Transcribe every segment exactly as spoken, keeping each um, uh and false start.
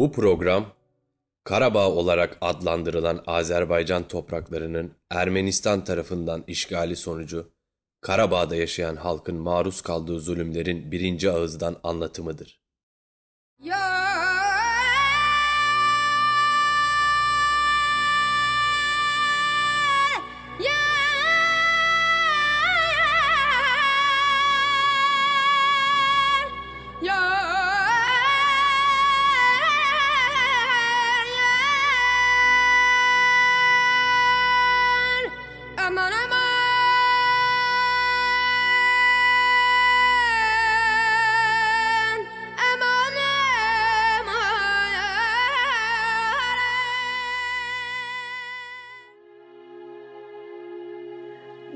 Bu program, Karabağ olarak adlandırılan Azerbaycan topraklarının Ermenistan tarafından işgali sonucu Karabağ'da yaşayan halkın maruz kaldığı zulümlerin birinci ağızdan anlatımıdır. Ya!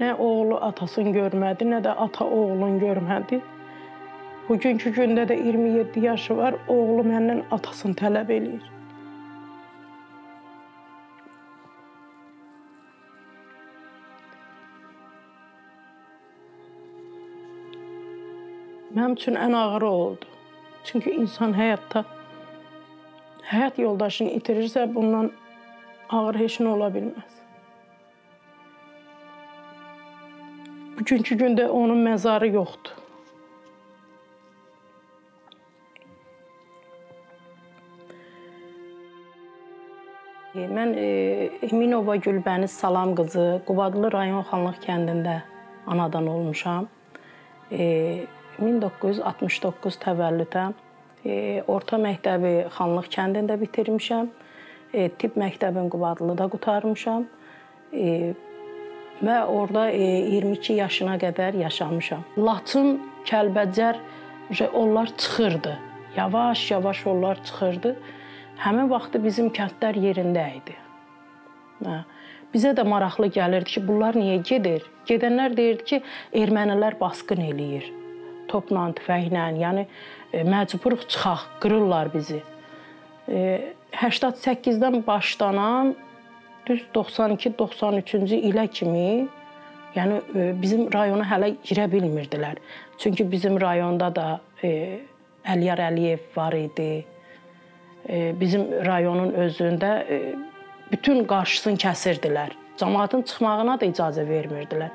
Nə oğlu atasını görmədi, nə də ata oğlunu görmədi. Bugünkü gündə də iyirmi yeddi yaşı var, oğlu məndən atasını tələb eləyir. Mənim üçün ən ağırı oldu. Çünki insan həyatda, həyat yoldaşını itirirsə, bundan ağır heç nə ola bilməz. Bugünkü gündə onun məzarı yoxdur. Mən Eminova Gülbəniz Salam qızı, Qubadlı rayon Xanlıq kəndində anadan olmuşam. min doqquz yüz altmış doqquz təvəllüdə orta məktəbi Xanlıq kəndində bitirmişəm. Tibb məktəbini Qubadlıda qutarmışam. Və orada iyirmi iki yaşına qədər yaşamışam. Laçın, Kəlbəcər, onlar çıxırdı. Yavaş-yavaş onlar çıxırdı. Həmin vaxtı bizim kəndlər yerində idi. Bizə də maraqlı gəlirdi ki, bunlar niyə gedir? Gedənlər deyirdi ki, ermənilər basqın eləyir. Topla, tüfəklə, yəni məcburuq çıxaq, qırırlar bizi. səksən səkkizdən başlanan düz doxsan iki doxsan üçüncü ilə kimi, yəni bizim rayona hələ girə bilmirdilər. Çünki bizim rayonda da Əlyar Əliyev var idi. Bizim rayonun özündə bütün qarşısını kəsirdilər. Camaatın çıxmağına da icazə vermirdilər.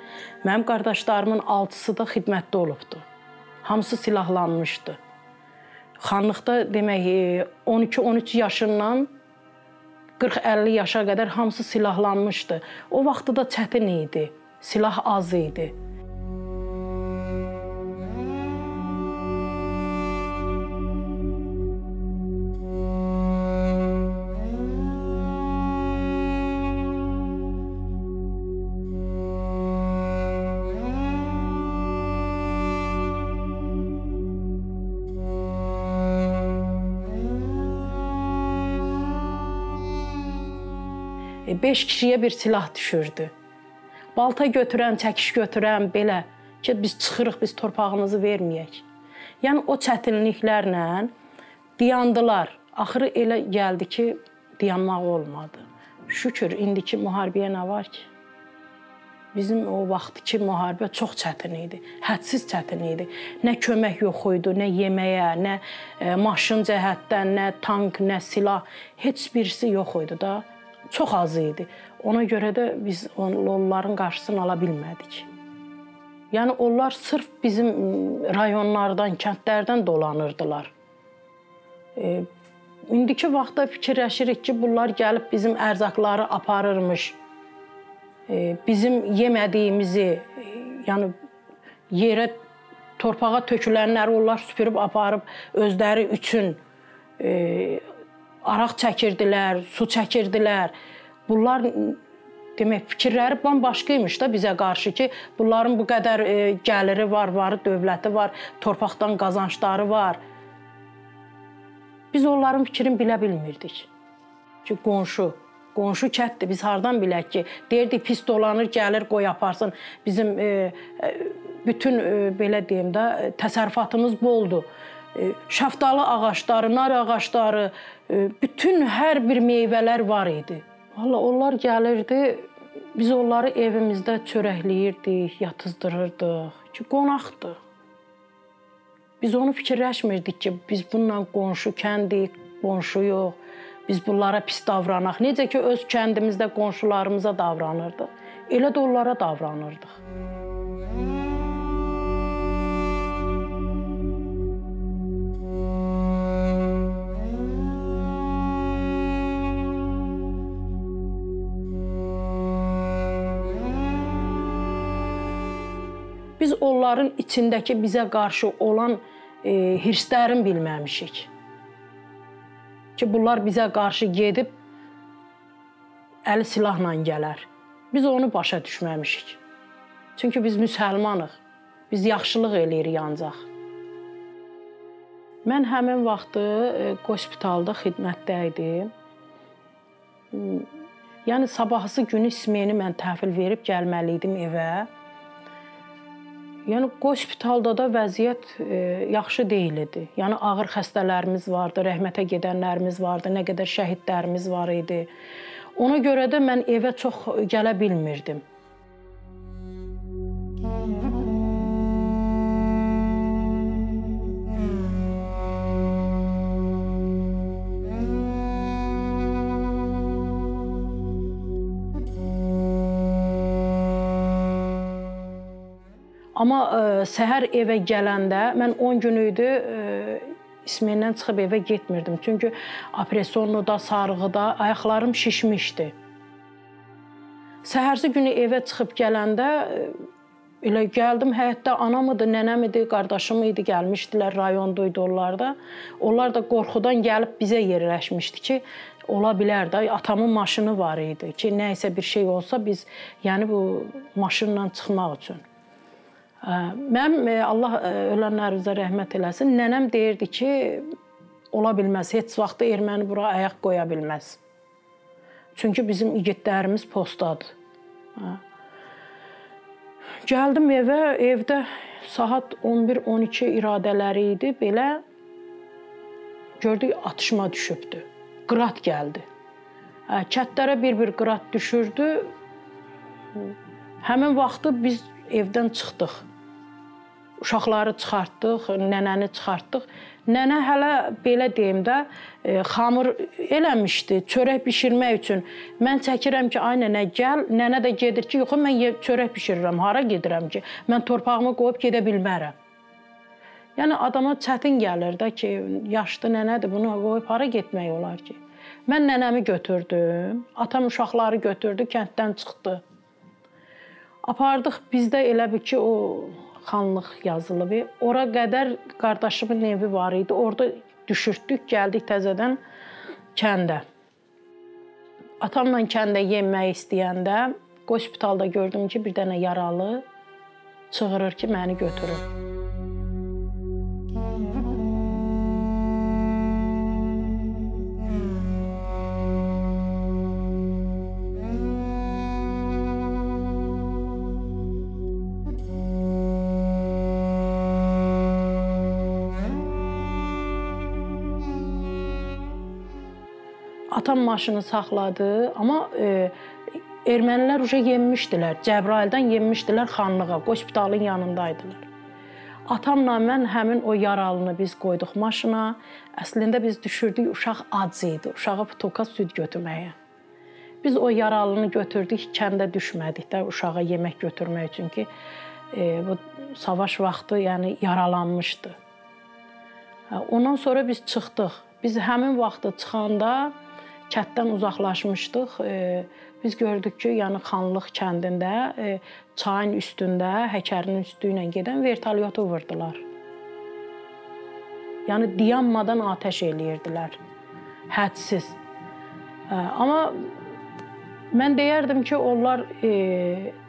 Mənim qardaşlarımın altısı da xidmətdə olubdu. Hamısı silahlanmışdı. Xanlıqda demək on iki on üç yaşından qırx əlli yaşa qədər hamısı silahlanmışdı. O vaxtı da çətin idi, silah az idi. Beş kişiyə bir silah düşürdü. Balta götürən, çəkiş götürən, belə ki, biz çıxırıq, biz torpağımızı verməyək. Yəni, o çətinliklərlə dayandılar. Axırı elə gəldi ki, dayanmaq olmadı. Şükür, indiki müharibəyə nə var ki? Bizim o vaxtki müharibə çox çətin idi, hədsiz çətin idi. Nə kömək yox idi, nə yeməyə, nə maşın cəhətdən, nə tank, nə silah, heç birisi yox idi da. Çox azı idi. Ona görə də biz onların qarşısını ala bilmədik. Yəni, onlar sırf bizim rayonlardan, kəndlərdən dolanırdılar. E, indiki vaxtda fikirləşirik ki, bunlar gəlib bizim ərzaqları aparırmış. E, bizim yemədiyimizi, yəni yerə, torpağa tökülənləri onlar süpürüb aparıb özləri üçün e, araq çəkirdilər, su çəkirdilər. Bunlar demək, fikirləri bambaşqaymış da bizə qarşı ki, bunların bu qədər gəliri var, varı, dövləti var, torpaqdan qazancları var. Biz onların fikrini bilə bilmirdik ki, qonşu, qonşu kətdir, biz hardan bilək ki, deyirdik, pis dolanır, gəlir, qoy aparsın. Bizim bütün, belə deyim də, təsərrüfatımız boldur. Şaftalı ağaçları, nar ağaçları, bütün hər bir meyvələr var idi. Valla onlar gəlirdi, biz onları evimizdə çörəkləyirdik, yatızdırırdıq ki, qonaqdır. Biz onu fikirləşmirdik ki, biz bununla qonşu kəndik, qonşu yox. Biz bunlara pis davranaq. Necə ki, öz kəndimizdə qonşularımıza davranırdıq, elə də onlara davranırdıq. Biz onların içindəki bizə qarşı olan e, hirslərini bilməmişik. Ki bunlar bizə qarşı gedib əli silahla gələr. Biz onu başa düşməmişik. Çünki biz müsəlmanıq. Biz yaxşılıq eləyirik ancaq. Mən həmin vaxtı qospitalda xidmətdə idim. Yəni sabahısı günü smeni mən təhvil verib gəlməli idim evə. Yəni qospitalda da vəziyyət e, yaxşı deyildi. Yəni ağır xəstələrimiz vardı, rəhmətə gedənlərimiz vardı, nə qədər şəhidlərimiz var idi. Ona görə də mən evə çox gələ bilmirdim. Amma e, səhər evə gələndə, mən on gün idi e, ismindən çıxıb evə getmirdim. Çünki operasiyonda, sarğıda ayaqlarım şişmişdi. Səhərsi günü evə çıxıb gələndə, elə gəldim, həyətdə anam idi, nənəm idi, qardaşım idi, gəlmişdilər, rayondaydı onlar da. Onlar da qorxudan gəlib bizə yerləşmişdi ki, ola bilər də, atamın maşını var idi ki, nə isə bir şey olsa biz yəni bu maşınla çıxmaq üçün. Mənim, Allah ölənlərimizə rəhmət eləsin, nənəm deyirdi ki, ola bilməz, heç vaxt erməni bura ayaq qoya bilməz. Çünki bizim igidlərimiz postadır. Gəldim evə, evdə saat on bir on iki iradələri idi, belə gördük, atışma düşübdü, qırat gəldi. Kətlərə bir-bir qırat düşürdü, həmin vaxtı biz evdən çıxdıq. Uşaqları çıxartdıq, nənəni çıxartdıq. Nənə hələ belə deyim də, e, xamır eləmişdi, çörək bişirmək üçün. Mən çəkirəm ki, ay nənə gəl, nənə də gedir ki, yox, mən çörək bişirirəm, hara gedirəm ki, mən torpağımı qoyub gedə bilmərəm. Yəni adama çətin gəlir də ki, yaşlı nənədir, bunu qoyub hara getmək olar ki. Mən nənəmi götürdüm, atam uşaqları götürdü, kənddən çıxdı. Apardıq, bizdə elə bir ki, o xanlıq yazılıb. Ora qədər qardaşımın evi var idi. Orada düşürtdük, gəldik təzədən kəndə. Atamla kəndə yemək istəyəndə, qospitalda gördüm ki, bir dənə yaralı çığırır ki, məni götürür. Atam maşını saxladı, amma e, ermənilər uca yenmişdilər, Cəbraildən yenmişdilər xanlığa, qospitalın yanındaydılar. Atamla mən həmin o yaralını biz qoyduq maşına, əslində biz düşürdük, uşaq ac idi, uşağa putoka süd götürməyə. Biz o yaralını götürdük, kəndə düşmədik də uşağa yemək götürmək üçün ki, e, bu savaş vaxtı yəni yaralanmışdı. Ondan sonra biz çıxdıq, biz həmin vaxtı çıxanda, kətdən uzaqlaşmışdıq. Biz gördük ki, yəni Xanlıq kəndində çayın üstündə, həkərinin üstü ilə gedən vertolyotu vurdular. Yəni dayanmadan atəş eləyirdilər, hədsiz. Amma mən deyərdim ki, onlar e,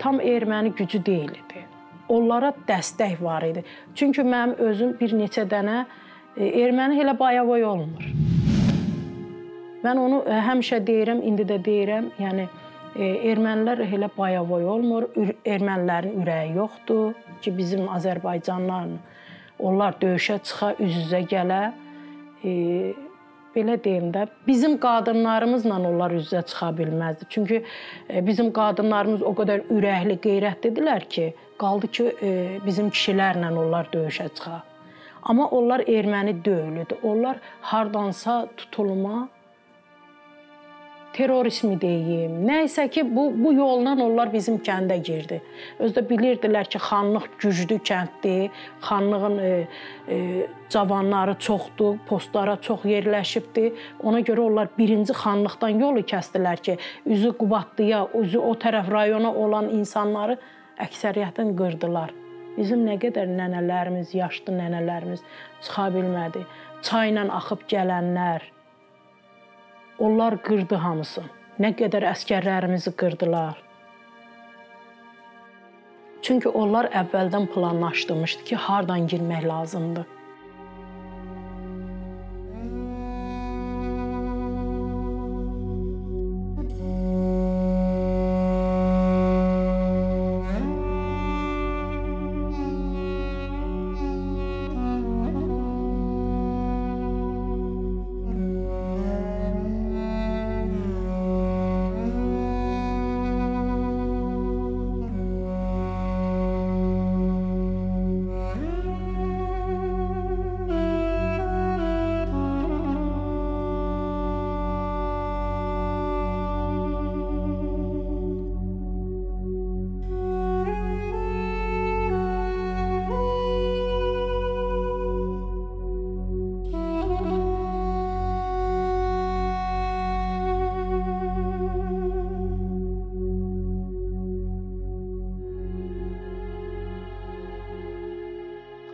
tam erməni gücü deyil idi. Onlara dəstək var idi. Çünki mənim özüm bir neçə dənə erməni elə bayavoy olmur. Mən onu həmişə deyirəm, indi də deyirəm, yəni e, ermənilər elə bayavoy olmur, ür, ermənilərin ürəyi yoxdur ki, bizim Azərbaycanlıların onlar döyüşə çıxa, üz-üzə gələ, e, belə deyim də, bizim qadınlarımızla onlar üz-üzə çıxa bilməzdi. Çünki e, bizim qadınlarımız o qədər ürəkli, qeyrətlidirlər ki, qaldı ki, e, bizim kişilərlə onlar döyüşə çıxa. Amma onlar erməni dövlüdür. Onlar hardansa tutulma, terrorizmi deyim. Nəysə ki, bu, bu yoldan onlar bizim kəndə girdi. Özdə bilirdilər ki, xanlıq güclü kənddir, xanlığın e, e, cavanları çoxdur, postlara çox yerləşibdir. Ona görə onlar birinci xanlıqdan yolu kəsdilər ki, üzü Qubadlıya, üzü o tərəf rayona olan insanları əksəriyyətini qırdılar. Bizim nə qədər nənələrimiz, yaşlı nənələrimiz çıxa bilmədi. Çayla axıb gələnlər, onlar qırdı hamısı. Nə qədər əskərlərimizi qırdılar. Çünki onlar əvvəldən planlaşdırmışdı ki, hardan girmək lazımdır.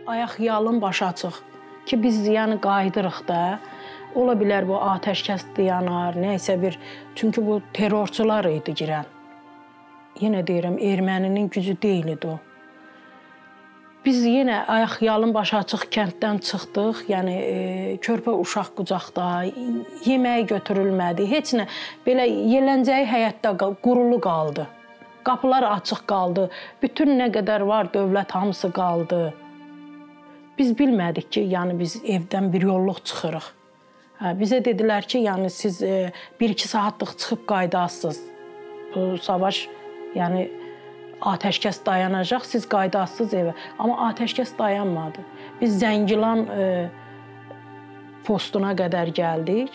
Ayaq yalın başa çıx ki, biz yəni qayıdırıq da, ola bilər bu atəşkəs dayanar, nəysə bir, çünki bu terrorçular idi girən. Yenə deyirəm, erməninin gücü deyildi o. Biz yenə ayaq yalın başa çıx kənddən çıxdıq, yəni e, körpə uşaq qucaqda, yeməyi götürülmədi, heç nə, belə yeləncəyi həyətdə qurulu qaldı, qapılar açıq qaldı, bütün nə qədər var dövlət hamısı qaldı. Biz bilmədik ki, yəni biz evdən bir yolluq çıxırıq. Hə, bizə dedilər ki, yəni siz bir iki e, saatlıq çıxıb qaydasız. Bu savaş, yəni atəşkəs dayanacaq, siz qaydasız evə. Amma atəşkəs dayanmadı. Biz Zəngilan e, postuna qədər gəldik.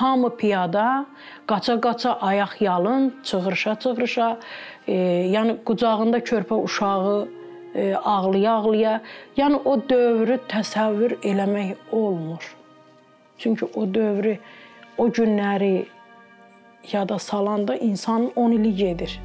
Hamı piyada, qaça-qaça, ayaq yalın, çığırışa-çığırışa, e, yəni qucağında körpə uşağı, E, ağlaya-ağlaya, yəni o dövrü təsəvvür eləmək olmur. Çünki o dövrü, o günləri yada salanda insanın on ili gedir.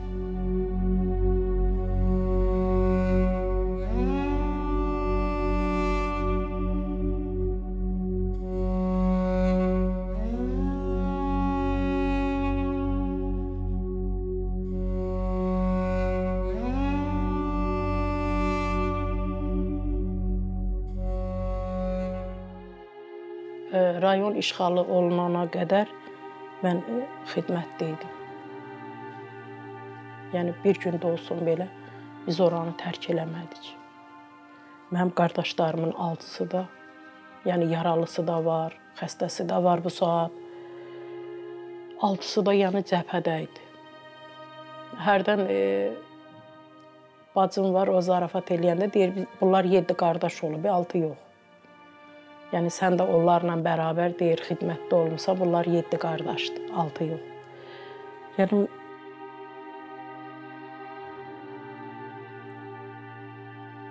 Rayon işğalı olunana qədər mən xidmətdə idim. Yəni bir gün də olsun belə biz oranı tərk eləmədik. Mənim qardaşlarımın altısı da, yəni yaralısı da var, xəstəsi də var bu saat. Altısı da yəni cəbhədə idi. Hərdən e, bacım var, o zarafat eləyəndə deyir, bunlar yeddi qardaş olub, altı yox. Yəni sən də onlarla bərabər deyir, xidmətdə olmuşsa, bunlar yeddi qardaşdır, altı yox. Yəni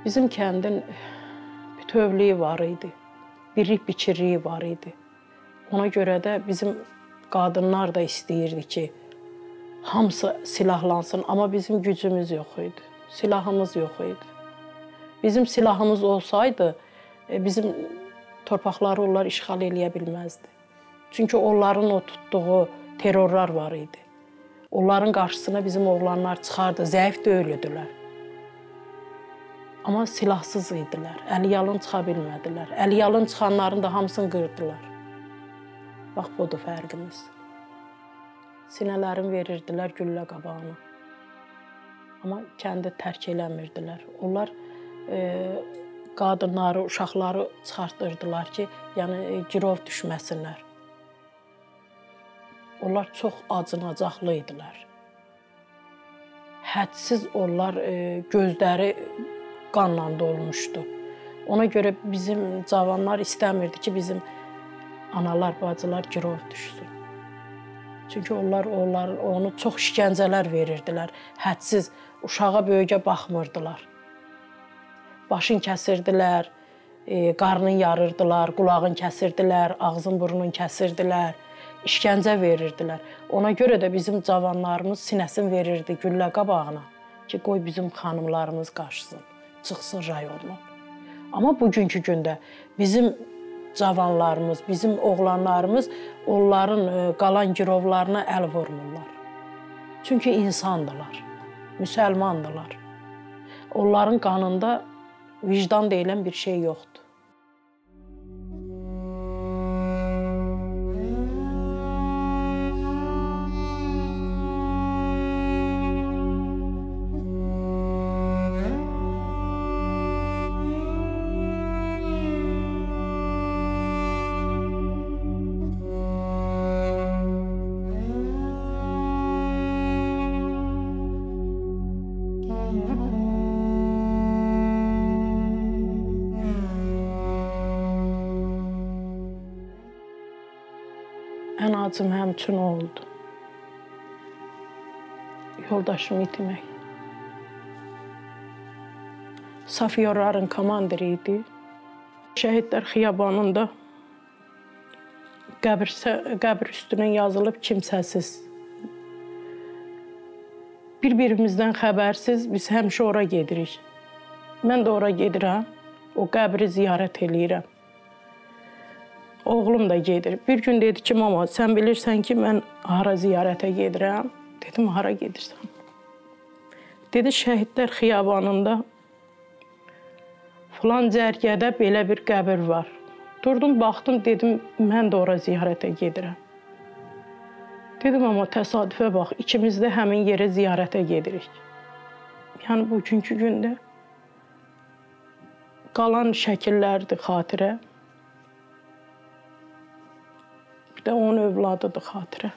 bizim kəndin bütövlüyü var idi, birlik biçirliyi var idi. Ona görə də bizim qadınlar da istəyirdi ki, hamısı silahlansın, amma bizim gücümüz yox idi, silahımız yox idi. Bizim silahımız olsaydı, bizim torpaqları onlar işğal eləyə bilməzdi. Çünki onların o tutduğu terrorlar var idi. Onların qarşısına bizim oğlanlar çıxardı, zəif döyülüdülər. Amma silahsız idilər, əliyalın çıxa bilmədilər. Əliyalın çıxanların da hamısını qırdılar. Bax, budur fərqimiz. Sinələrin verirdilər güllə qabağını. Amma kəndi tərk eləmirdilər. Onlar e, qadınları, uşaqları çıxartdırdılar ki, yəni girov düşməsinlər. Onlar çox acınacaqlı idilər. Hədsiz onlar e, gözləri qanla dolmuşdu. Ona görə bizim cavanlar istəmirdi ki, bizim analar, bacılar girov düşsün. Çünki onlar, onlar onu çox işgəncələr verirdilər. Hədsiz, uşağa, böyükə baxmırdılar. Başın kəsirdilər, e, qarnın yarırdılar, qulağın kəsirdilər, ağzın, burnun kəsirdilər. İşgəncə verirdilər. Ona görə də bizim cavanlarımız sinəsin verirdi güllə qabağına ki, qoy bizim xanımlarımız qaçsın, çıxsın rayonla. Amma bugünkü gündə bizim cavanlarımız, bizim oğlanlarımız onların qalan girovlarına əl vurmurlar. Çünki insandılar, müsəlmandılar. Onların qanında vicdan deyilən bir şey yoxdur. Acım həmçün oldu. Yoldaşımı itmək. Safiyorların komandiri idi. Şəhidlər xiyabanında qəbr, qəbr üstünün yazılıb kimsəsiz. Bir-birimizdən xəbərsiz biz həmişə ora gedirik. Mən də ora gedirəm, o qəbri ziyarət eləyirəm. Oğlum da gedir. Bir gün dedi ki, mama, sən bilirsən ki, mən hara ziyarətə gedirəm. Dedim, hara gedirsən? Dedi, şəhidlər xiyabanında falan cərgədə belə bir qəbir var. Durdum, baxdım, dedim, mən də ora ziyarətə gedirəm. Dedim, amma təsadüfə bax, ikimiz də həmin yerə ziyarətə gedirik. Yəni, bugünkü gündə qalan şəkillərdir xatirə. Də onun övladıdır xatirə.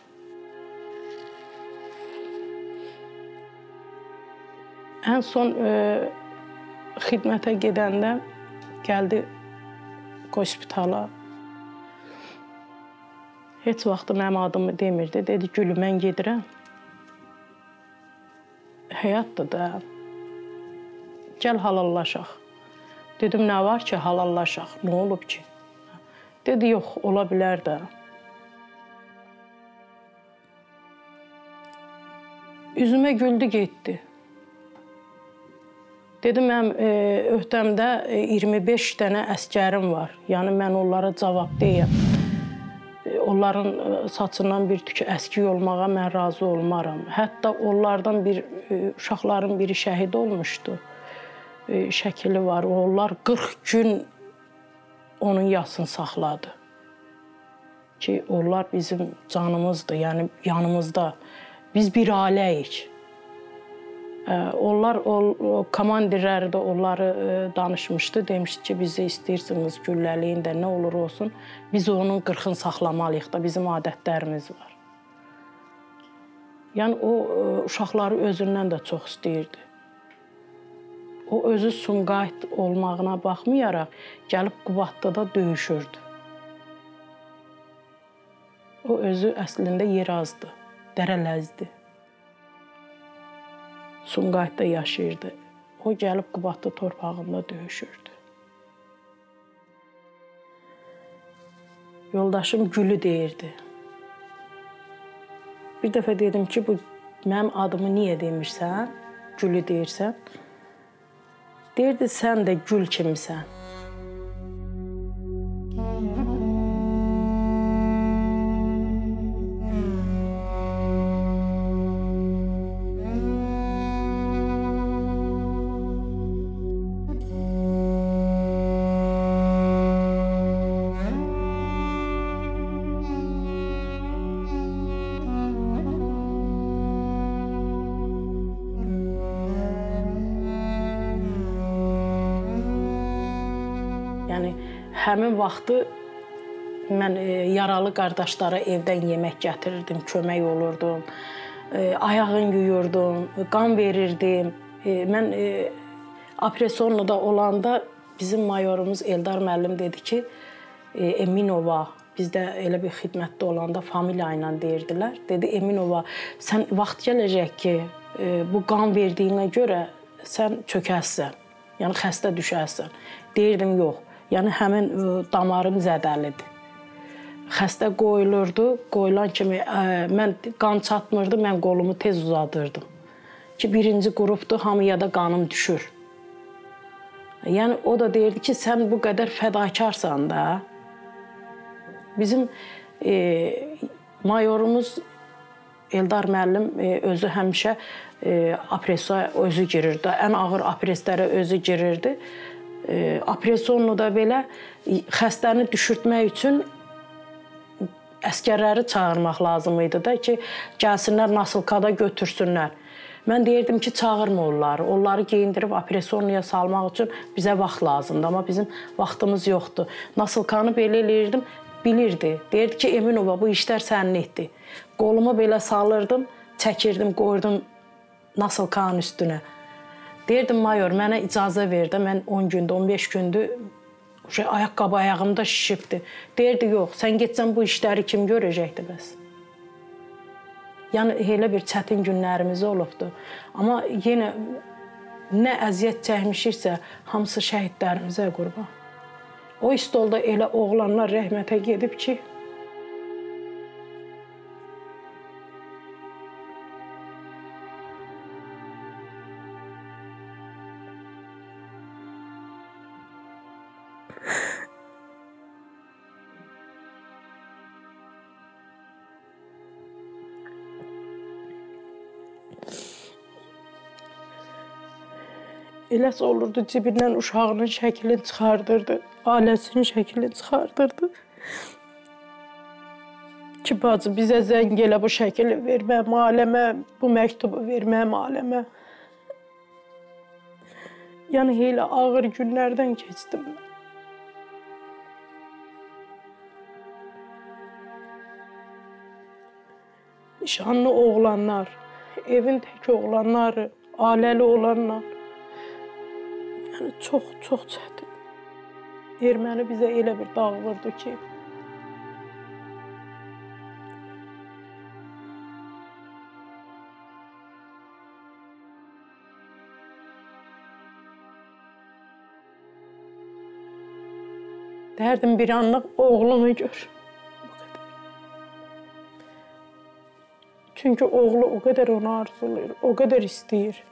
Ən son e, xidmətə gedəndə gəldi hospitala. Heç vaxt mənim adımı demirdi. Dedi, gülü, mən gedirəm. Həyatdır da. Gəl halallaşaq. Dedim, nə var ki, halallaşaq? Nə olub ki? Dedi, yox, ola bilər də. Üzümə güldü, getdi. Dedim, mən e, öhdəmdə iyirmi beş dənə əskərim var. Yəni, mən onlara cavab deyəm. Onların saçından bir tükü əski olmağa mən razı olmaram. Hətta onlardan bir, e, uşaqların biri şəhid olmuşdu. E, şəkili var. Onlar qırx gün onun yasını saxladı. Ki, onlar bizim canımızdır, yəni yanımızda. Biz bir ailəyik. Onlar, o komandirləri də onları danışmışdı. Demişdi ki, bizi istəyirsiniz güllələyin də, nə olur olsun. Biz onun qırxını saxlamalıyıq da, bizim adətlərimiz var. Yəni, o uşaqları özündən də çox istəyirdi. O, özü sumqayıt olmağına baxmayaraq, gəlib Qubadda da döyüşürdü. O, özü əslində yer azdı. Dərələzdi. Sumqayıtda yaşayırdı. O gəlib Qubadda torpağında döyüşürdü. Yoldaşım Gülü deyirdi. Bir dəfə dedim ki, bu mənim adımı niyə demirsən? Gülü deyirsən. Deyirdi, sən də gül kimisən. Həmin vaxtı mən e, yaralı qardaşlara evdən yemək gətirirdim, kömək olurdum, e, ayağını yuyurdum, qan verirdim. E, mən e, apresonluda olanda bizim mayorumuz Eldar Məllim dedi ki, Eminova, bizdə elə bir xidmətdə olanda familiya ilə deyirdilər. Dedi, Eminova, sən vaxt gələcək ki, bu qan verdiyinə görə sən çökəssən, yəni xəstə düşəssən. Deyirdim, yox, yəni həmin damarım zədəlidir. Xəstə qoyulurdu, qoyulan kimi mən qan çatmırdı, mən qolumu tez uzadırdım. Ki, birinci qrupdur, hamıya da qanım düşür. Yəni, o da deyirdi ki, sən bu qədər fədakarsan da. Bizim e, mayorumuz Eldar müəllim e, özü həmişə e, apresiya özü girirdi. Ən ağır apreslərə özü girirdi. E, Apresiyonu da belə xəstəni düşürtmək üçün əskərləri çağırmaq lazım idi da ki, gəlsinlər nasılkada götürsünlər. Mən deyirdim ki, çağırma onları. Onları geyindirib apresiyonuya salmaq üçün bizə vaxt lazımdır. Amma bizim vaxtımız yoxdur. Nasılkanı belə eləyirdim. Bilirdi, deyirdi ki, Eminova, bu işlər sənin etdi. Qolumu belə salırdım, çəkirdim, qoydum nasılkanın üstünə. Deyirdim, mayor, mənə icazə ver də, mən on gündə, on beş gündür şey, ayaqqabı ayağımda şişibdir. Deyirdi, yox, sən getsən bu işləri kim görəcəkdi bəs? Yəni, elə bir çətin günlərimiz olubdur. Amma yenə nə əziyyət çəkmişiksə, hamısı şəhidlərimizə qurban. O istolda elə oğlanlar rəhmətə gedib ki, eləsi olurdu, cibindən uşağının şəklini çıxardırdı, ailəsinin şəklini çıxardırdı. Ki, bacı, bizə zəng elə bu şəkili verməm aləmə, bu məktubu verməm aləmə. Yəni, elə ağır günlərdən keçdim mən. Nişanlı oğlanlar, evin tək oğlanları, ailəli olanlar. Yəni, çox, çox çətin. Erməni bizə elə bir dağ vurdu ki, dərdim bir anlıq oğlumu gör. Çünki oğlu o qədər onu arzulayır, o qədər istəyir.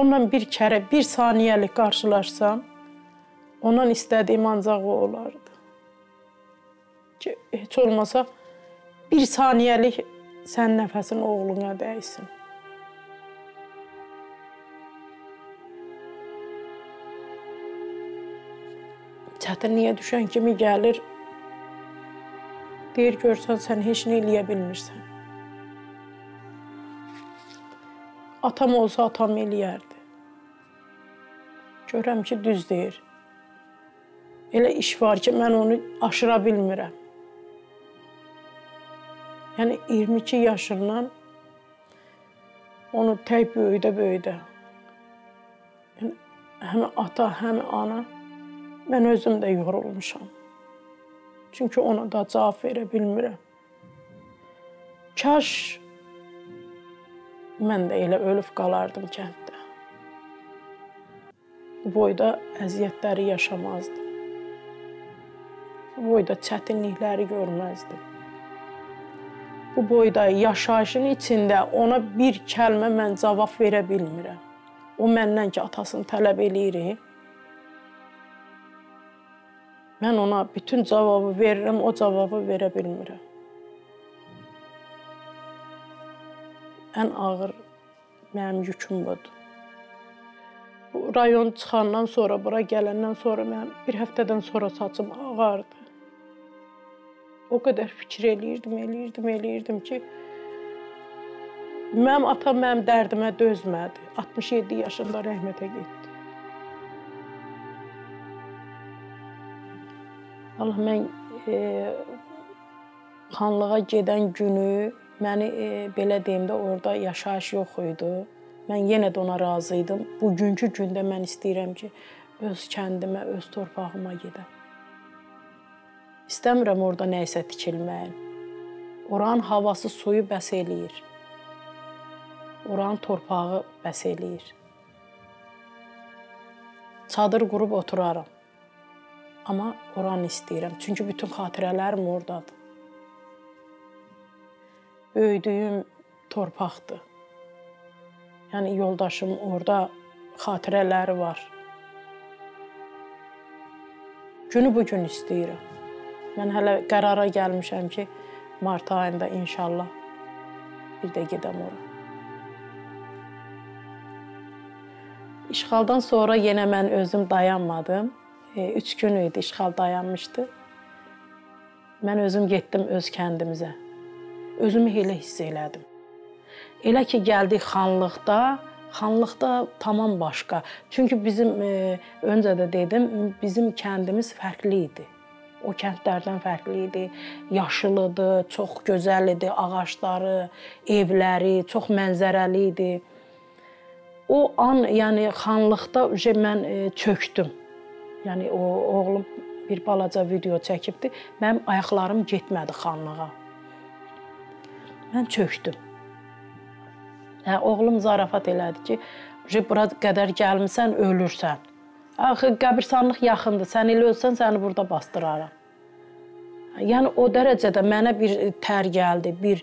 Ondan bir kere, bir saniyəlik karşılaşsam, ondan istədiyim ancaq o olardı. Ki, heç olmasa, bir saniyəlik sən nəfəsin oğluna dəysin. Çətinliyə düşən kimi gəlir, deyir, görsən, sən heç nə eləyə bilmirsən. Atam olsa atam eləyərdi. Görəm ki, düz deyir. Elə iş var ki, mən onu aşıra bilmirəm. Yəni, iyirmi iki yaşından onu tək böyüdə-böyüdə. Yəni, həm ata, həm ana, mən özüm də yorulmuşam. Çünki ona da cavab verə bilmirəm. Kaş mən də elə ölüb qalardım kənddə. Bu boyda əziyyətləri yaşamazdım. Bu boyda çətinlikləri görməzdim. Bu boyda yaşayışın içində ona bir kəlmə mən cavab verə bilmirəm. O məndən ki, atasını tələb eləyir. Mən ona bütün cavabı verirəm, o cavabı verə bilmirəm. Ən ağır mənim yüküm budur. Bu rayon çıxandan sonra, bura gələndən sonra mənim bir həftədən sonra saçım ağardı. O qədər fikir eləyirdim, eləyirdim, eləyirdim ki, mənim atam mənim dərdimə dözmədi. altmış yeddi yaşında rəhmətə getdi. Allah mən e, xanlığa gedən günü məni, e, belə deyim də, orada yaşayış yox idi. Mən yenə də ona razı idim. Bugünkü gündə mən istəyirəm ki, öz kəndimə, öz torpağıma gedəm. İstəmirəm orada nəysə tikilməyin. Oranın havası suyu bəs eləyir. Oranın torpağı bəs eləyir. Çadır qurub oturaram. Amma oranı istəyirəm. Çünki bütün xatirələrim oradadır. Böyüdüyüm torpaqdır. Yəni yoldaşım orada xatirələri var. Günü bugün istəyirəm. Mən hələ qərara gəlmişəm ki, mart ayında inşallah bir də gedəm ora. İşğaldan sonra yenə mən özüm dayanmadım. E, üç gün idi işğal dayanmışdı. Mən özüm getdim öz kəndimizə. Özümü elə hiss elədim. Elə ki gəldik xanlıqda, xanlıqda tamam başqa. Çünki bizim, e, öncə də dedim, bizim kəndimiz fərqli idi. O kəndlərdən fərqli idi, yaşılıdı, çox gözəl idi, ağacları, evləri, çox mənzərəli idi. O an, yəni xanlıqda mən çökdüm. Yəni o oğlum bir balaca video çəkibdi, mənim ayaqlarım getmədi xanlığa. Mən çökdüm. Hə, oğlum zarafat elədi ki, bura qədər gəlmisən, ölürsən. Axı, qəbirsanlıq yaxındır, sən elə ölsən, səni burada bastıraram. Yəni, o dərəcədə mənə bir tər gəldi, bir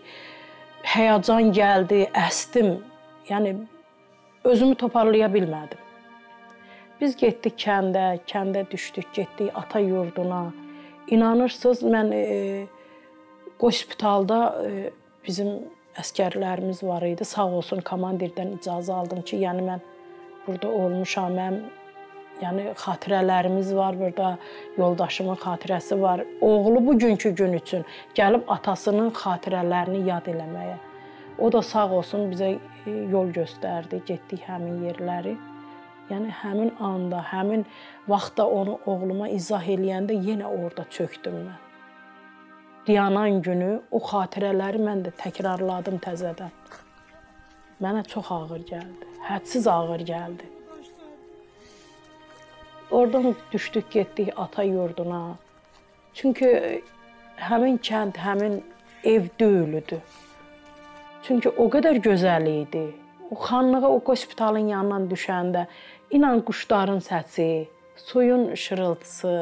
həyəcan gəldi, əstim. Yəni, özümü toparlaya bilmədim. Biz getdik kəndə, kəndə düşdük, getdik ata yurduna. İnanırsınız, mən e, qospitalda e, bizim əskərlərimiz var idi. Sağ olsun, komandirdən icazə aldım ki, yəni mən burada olmuşam, mən yəni xatirələrimiz var burada, yoldaşımın xatirəsi var. Oğlu bugünkü gün üçün gəlib atasının xatirələrini yad eləməyə. O da sağ olsun bizə yol göstərdi, getdik həmin yerləri. Yəni həmin anda, həmin vaxtda onu oğluma izah eləyəndə yenə orada çökdüm mən. Dayanan günü o xatirələri mən də təkrarladım təzədən. Mənə çox ağır gəldi, hədsiz ağır gəldi. Oradan düşdük, getdik ata yurduna. Çünki həmin kənd, həmin ev döyülüdü. Çünki o qədər gözəl idi. O xanlığa, o qospitalın yanından düşəndə inan quşların səsi, suyun şırıltısı,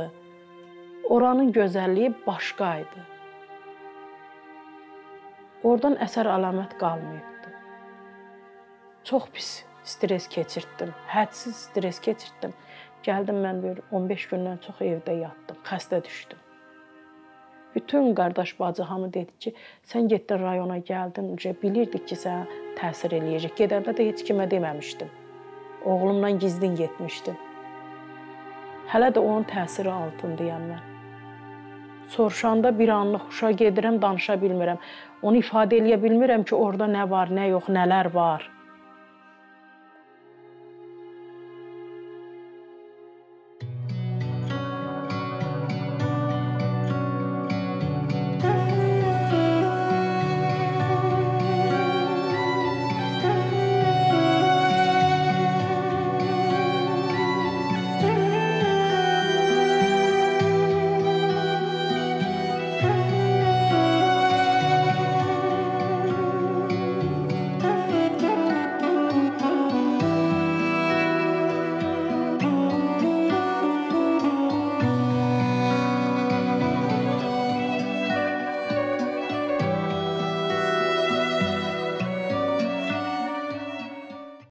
oranın gözəlliyi başqa idi. Oradan əsər-əlamət qalmayıbdı. Çox pis stres keçirtdim, hədsiz stres keçirtdim. Gəldim mən böyle on beş gündən çox evdə yatdım, xəstə düşdüm. Bütün qardaş bacı hamı dedi ki, sən getdin rayona gəldin, bilirdik ki, sən təsir eləyəcək. Gedəndə də heç kimə deməmişdim. Oğlumla gizlin getmişdim. Hələ də onun təsiri altındayam mən. Soruşanda bir anlıq uşa gedirəm, danışa bilmirəm. Onu ifadə eləyə bilmirəm ki, orada nə var, nə yox, nələr var.